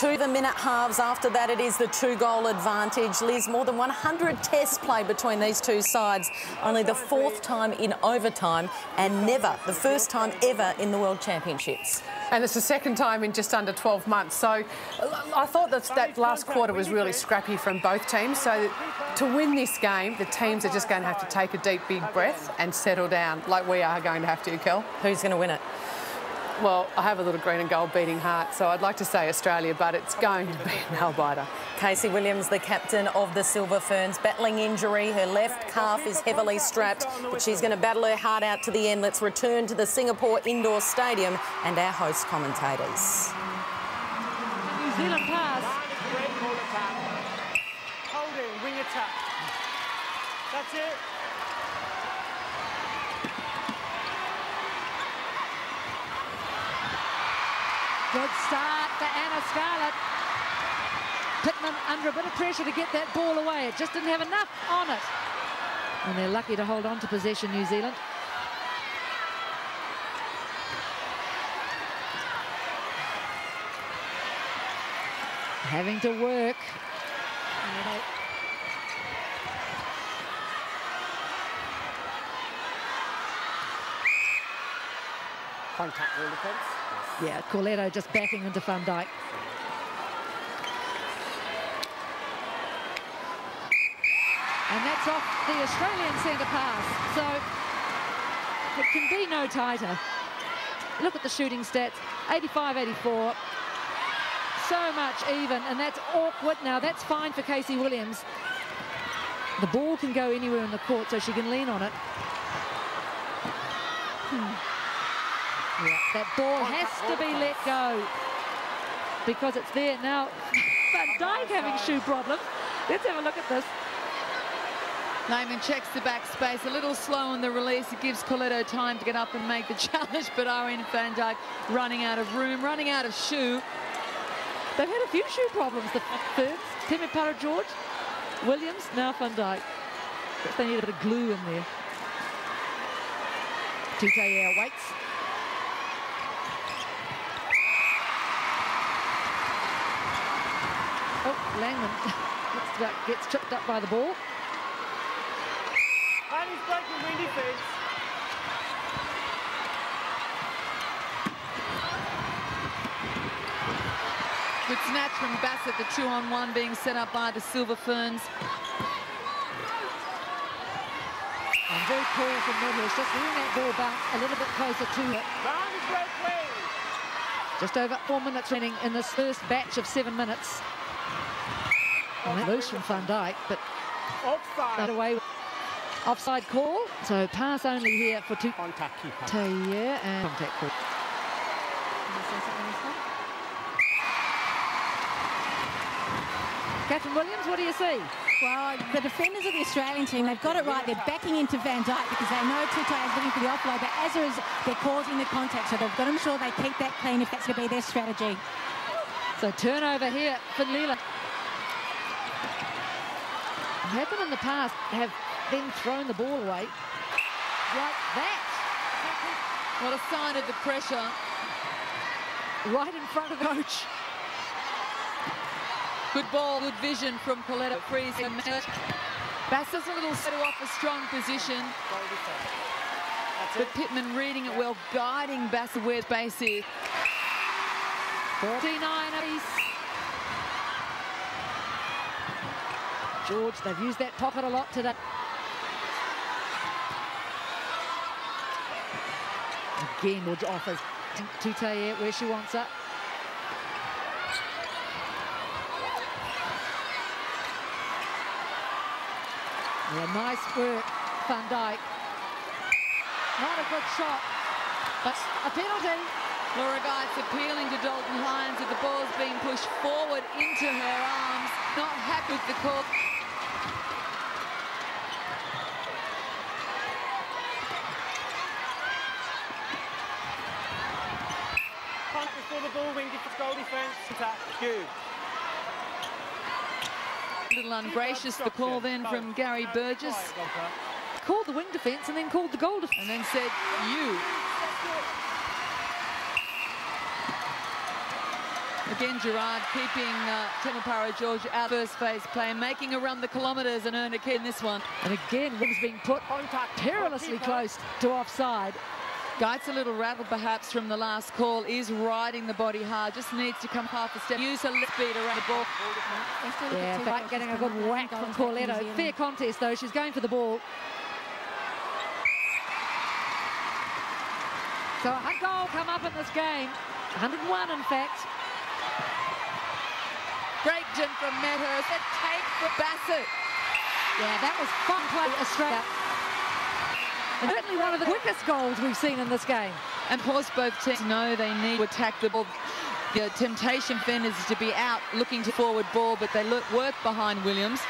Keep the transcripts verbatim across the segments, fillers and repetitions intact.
two the minute halves. After that, it is the two-goal advantage. Liz, more than one hundred tests played between these two sides, only the fourth time in overtime and never, the first time ever in the World Championships. And it's the second time in just under twelve months. So I thought that that last quarter was really scrappy from both teams. So to win this game, the teams are just going to have to take a deep, big breath and settle down like we are going to have to, Kel. Who's going to win it? Well, I have a little green and gold beating heart, so I'd like to say Australia, but it's going to be a nail-biter. Casey Williams, the captain of the Silver Ferns, battling injury. Her left calf is heavily strapped, but she's going to battle her heart out to the end. Let's return to the Singapore Indoor Stadium and our host commentators. New Zealand pass. Holding, wing attack. That's it. Good start for Anna Scarlett. Pittman under a bit of pressure to get that ball away. It just didn't have enough on it. And they're lucky to hold on to possession, New Zealand. Having to work. Contact rule defence. Yeah, Corletto just backing into Van Dyk. And that's off the Australian centre pass, so it can be no tighter. Look at the shooting stats, eighty-five eighty-four. So much even, and that's awkward now. That's fine for Casey Williams. The ball can go anywhere in the court, so she can lean on it. Hmm. Yeah, that ball has to be let go because it's there now. Van Dyk having shoe problems. Let's have a look at this. Naiman checks the backspace, a little slow on the release. It gives Corletto time to get up and make the challenge, but Irene van Dyk running out of room, running out of shoe. They've had a few shoe problems, the Ferns. Temepara George, Williams, now Van Dyk. But they need a bit of glue in there. Tutaia waits. Oh, Langman gets tripped up by the ball. And he's breaking windy feet. Good snatch from Bassett, the two-on-one being set up by the Silver Ferns. And very cool from Medhurst, just leaving that ball back a little bit closer to it. Just over four minutes running in this first batch of seven minutes. Loose from Van Dyk, but that away. Offside call, so pass only here for two. Contact Tutaia and contact call. Catherine Williams, what do you see? Well, the defenders of the Australian team, they've got it right. They're backing into Van Dyk because they know Tutaia is looking for the offload, but as is, they're causing the contact, so they've got to ensure they keep that clean if that's going to be their strategy. So turnover here for Leela. Have them in the past have then thrown the ball away like that. What a sign of the pressure right in front of the coach. Good ball, good vision from Corletto. Freeze and match. Bassett's a little set off a strong position. But Pittman reading it well, guiding Bassett where base is. forty-nine eighties. George, they've used that pocket a lot today. Again, George offers Tutaia where she wants her. Yeah, nice work, Van Dyk. Not a good shot, but a penalty. Laura Geitz appealing to Dalton Hines that the ball's being pushed forward into her arms. Not happy with the call. A little ungracious, the call then from Gary Burgess. Called the wing defence and then called the goal defence. And then said, you. Again, Gerard keeping uh, Temepara George out of first phase play, making a run the kilometres and earned a key in this one. And again, Williams being put perilously close to offside. Geitz, a little rattled perhaps from the last call, is riding the body hard, just needs to come half a step, use her left feet around the ball. Yeah, back getting a good whack from Corletto. Fair contest though, she's going for the ball. So a goal come up in this game, one oh one in fact. Great gym from Medhurst, a take for Bassett. Yeah, that was fun play Australia. And certainly one of the quickest goals we've seen in this game. And of course both teams know they need to attack the ball. The temptation then is to be out looking to forward ball, but they look work behind Williams.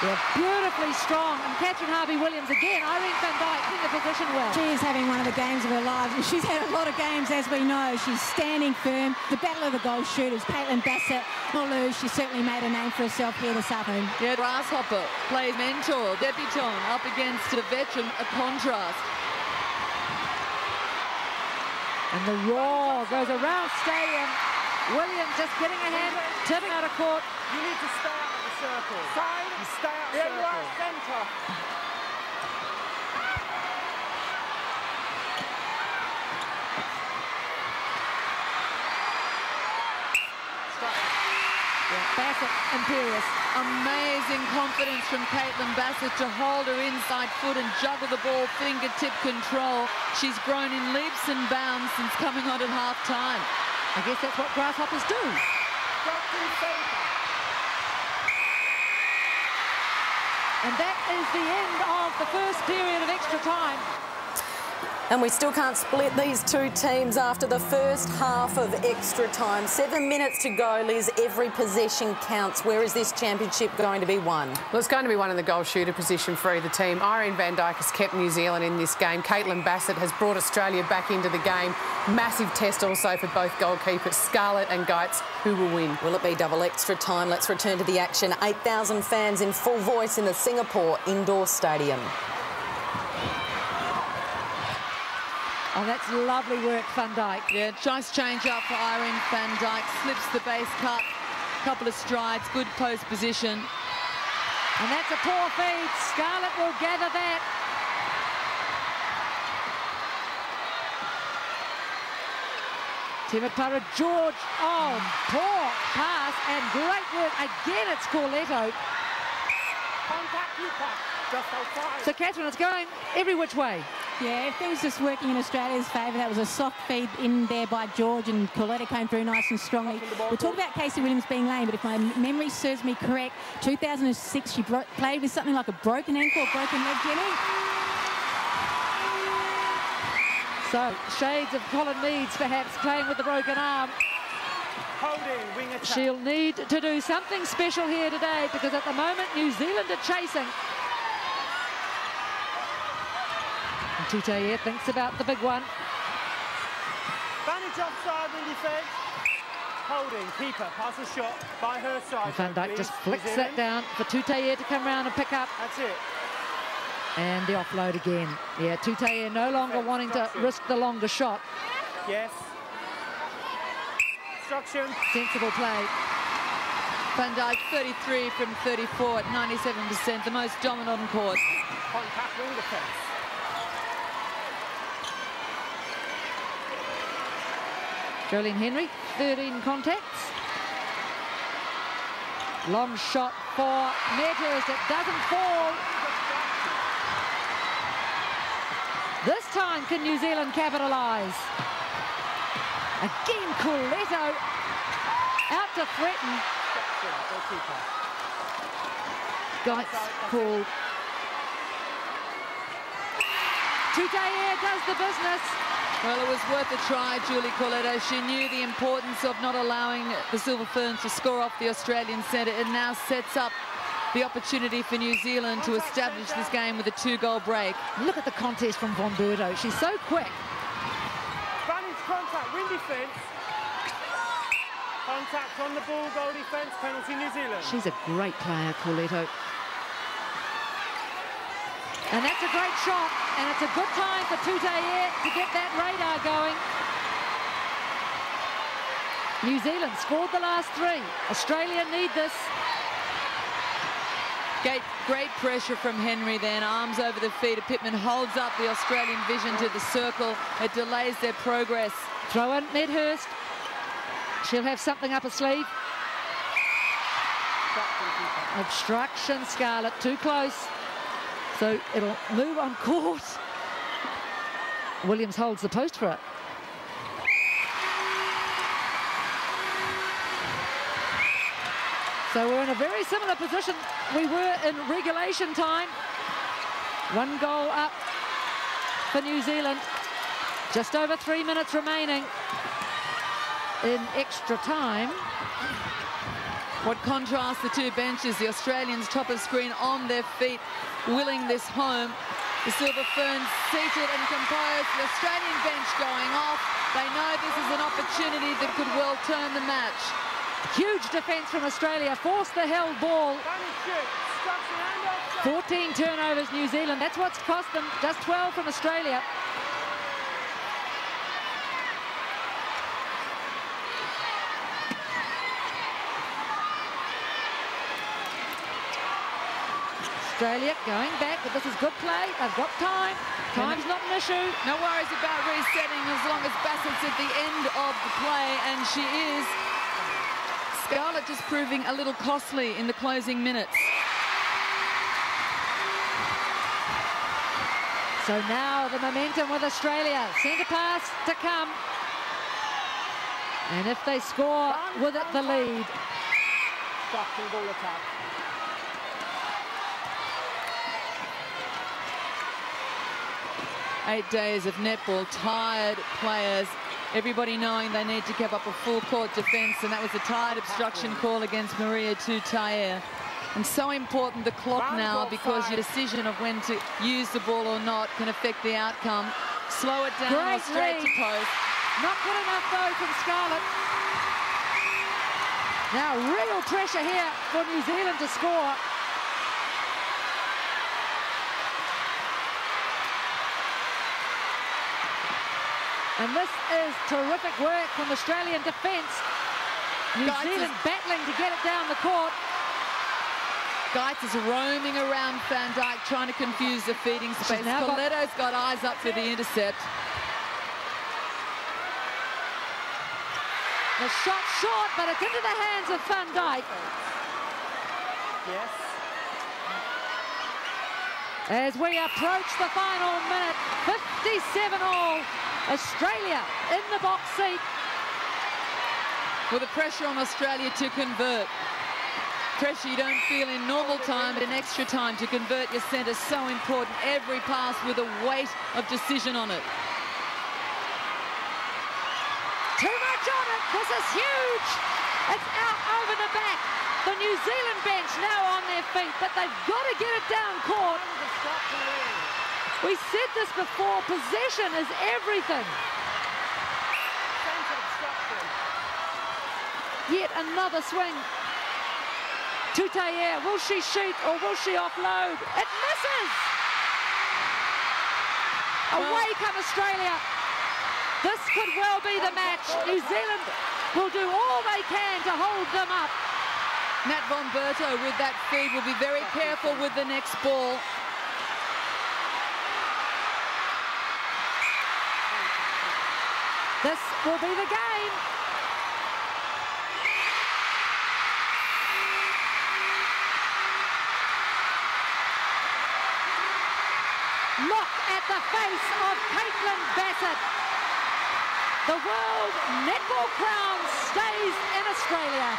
Yeah, beautifully strong. And Catherine Harvey Williams again, Irene van Dyk in the position well. She is having one of the games of her life. She's had a lot of games, as we know. She's standing firm. The battle of the goal shooters, Caitlin Bassett will lose. She certainly made a name for herself here this afternoon. Yeah, Grasshopper plays mentor, debutante up against the veteran, a contrast. And the roar goes around stadium. Williams just getting ahead, tipping out of court. You need to start at the circle. Side and stay at the circle. Right centre. Yeah, Bassett imperious. Amazing confidence from Caitlin Bassett to hold her inside foot and juggle the ball, fingertip control. She's grown in leaps and bounds since coming on at half time. I guess that's what grasshoppers do. And that is the end of the first period of extra time. And we still can't split these two teams after the first half of extra time. Seven minutes to go, Liz. Every possession counts. Where is this championship going to be won? Well, it's going to be won in the goal shooter position for either team. Irene van Dyk has kept New Zealand in this game. Caitlin Bassett has brought Australia back into the game. Massive test also for both goalkeepers, Scarlett and Geitz. Who will win? Will it be double extra time? Let's return to the action. eight thousand fans in full voice in the Singapore Indoor Stadium. Oh, that's lovely work, van Dyk. Yeah, nice change up for Irene van Dyk. Slips the base cut, couple of strides, good post position. And that's a poor feed. Scarlett will gather that. Temepara George, oh, poor pass and great work. Again, it's Corletto. So, Catherine, it's going every which way. Yeah, things just working in Australia's favour. That was a soft feed in there by George, and Corletto came through nice and strongly. We'll talk about Casey Williams being lame, but if my memory serves me correct, two thousand six she played with something like a broken ankle, a broken leg, Jenny. So, shades of Colin Leeds, perhaps, playing with the broken arm. Holding, wing attack. She'll need to do something special here today, because at the moment, New Zealand are chasing. Tutaia thinks about the big one. Vantage offside in defence. Holding, keeper, passes shot by her side. Van Dyk just flicks that down for Tutaia to come round and pick up. That's it. And the offload again. Yeah, Tutaia no longer wanting to risk the longer shot. Yes. Instruction. Sensible play. Van Dyk thirty-three from thirty-four at ninety-seven percent, the most dominant on court. Contact wing defence. Joline Henry, thirteen contacts. Long shot for Medhurst, it doesn't fall. This time can New Zealand capitalise. Again, Corletto out to threaten. Geitz called. Tutaia does the business. Well, it was worth a try, Julie Coleto. She knew the importance of not allowing the Silver Ferns to score off the Australian centre. It now sets up the opportunity for New Zealand to establish this game with a two-goal break. Look at the contest from Von Berdo. She's so quick. Vantage contact, win defence. Contact on the ball, goal defence, penalty New Zealand. She's a great player, Corletto. And that's a great shot, and it's a good time for Tutaia to get that radar going. New Zealand scored the last three. Australia need this. Great, great pressure from Henry then, arms over the feet. Pittman holds up the Australian vision to the circle. It delays their progress. Throw in Medhurst. She'll have something up her sleeve. Obstruction, Scarlett, too close. So it'll move on court. Williams holds the post for it. So we're in a very similar position we were in regulation time. One goal up for New Zealand. Just over three minutes remaining in extra time. What contrasts the two benches. The Australians top of screen on their feet, willing this home. The Silver Ferns seated and composed. The Australian bench going off. They know this is an opportunity that could well turn the match. Huge defence from Australia, forced the held ball. fourteen turnovers, New Zealand. That's what's cost them, just twelve from Australia. Australia going back, but this is good play. They've got time. Time's not an issue. No worries about resetting as long as Bassett's at the end of the play, and she is. Scarlett just proving a little costly in the closing minutes. So now the momentum with Australia. Centre pass to come. And if they score run, with run, it, the run. lead. Fucking ball attack. Eight days of netball, tired players. Everybody knowing they need to keep up a full-court defence, and that was a tired obstruction call against Maria Tuaire. And so important the clock now, because your decision of when to use the ball or not can affect the outcome. Slow it down or straight to post. Not good enough, though, from Scarlett. Now, real pressure here for New Zealand to score. And this is terrific work from Australian defence. New Geitz Zealand battling to get it down the court. Geitz is roaming around Van Dyk, trying to confuse the feeding space. Corletto's got, got eyes up to the intercept. The shot short, but it's into the hands of Van Dyk. Yes. As we approach the final minute, fifty-seven all. Australia in the box seat. Well, the pressure on Australia to convert. Pressure you don't feel in normal time, but in extra time to convert your centre is so important. Every pass with a weight of decision on it. Too much on it. This is huge. It's out over the back. The New Zealand bench now on their feet, but they've got to get it down court. We said this before, possession is everything. Yet another swing. Tutaia, will she shoot or will she offload? It misses! Well, away come Australia. This could well be the match. New Zealand will do all they can to hold them up. Nat Von Berto with that feed will be very careful with the next ball. This will be the game. Look at the face of Caitlin Bassett. The world netball crown stays in Australia.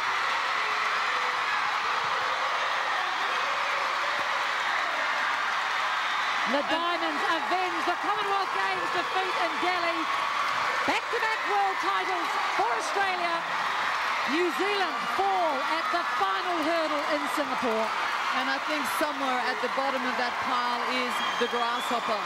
The Diamonds avenge the Commonwealth Games defeat in Delhi. Back-to-back world titles for Australia. New Zealand fall at the final hurdle in Singapore. And I think somewhere at the bottom of that pile is the grasshopper.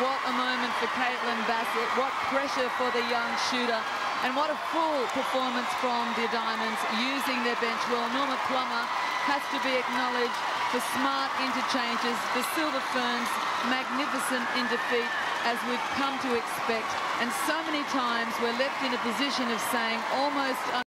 What a moment for Caitlin Bassett. What pressure for the young shooter. And what a full performance from the Diamonds using their bench well. Norma Plummer has to be acknowledged for smart interchanges. The Silver Ferns magnificent in defeat, as we've come to expect, and so many times we're left in a position of saying almost